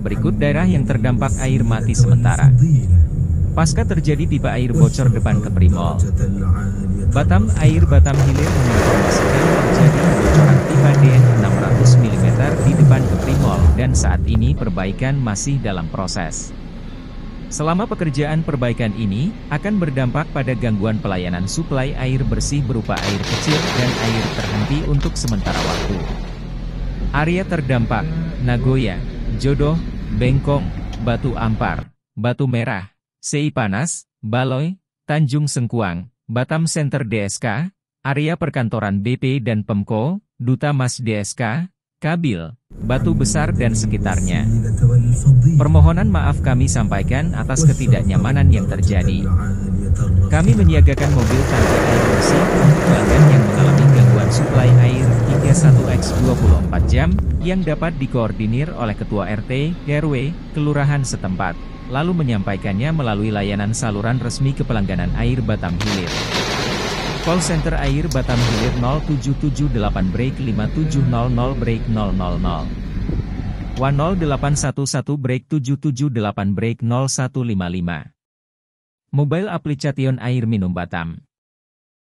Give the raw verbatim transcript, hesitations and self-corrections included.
berikut daerah yang terdampak air mati sementara. Pasca terjadi pipa air bocor depan Kepri Mall, Batam Air Batam Hilir menginformasikan terjadi kebocoran pipa D N enam ratus milimeter di depan Kepri Mall dan saat ini perbaikan masih dalam proses. Selama pekerjaan perbaikan ini, akan berdampak pada gangguan pelayanan suplai air bersih berupa air kecil dan air terhenti untuk sementara waktu. Area terdampak, Nagoya, Jodoh, Bengkong, Batu Ampar, Batu Merah, Sei Panas, Baloi, Tanjung Sengkuang, Batam Center D S K, area perkantoran B P dan Pemko, Duta Mas D S K, Kabil, Batu Besar dan sekitarnya. Permohonan maaf kami sampaikan atas ketidaknyamanan yang terjadi. Kami menyiagakan mobil tangki air bersih untuk pelanggan yang mengalami gangguan suplai air hingga satu kali dua puluh empat jam yang dapat dikoordinir oleh Ketua R T R W kelurahan setempat, lalu menyampaikannya melalui layanan saluran resmi Kepelangganan Air Batam Hilir. Call Center Air Batam Hilir nol tujuh tujuh delapan lima tujuh nol nol nol nol nol nol delapan satu satu tujuh tujuh delapan nol satu lima lima. Mobile Application Air Minum Batam.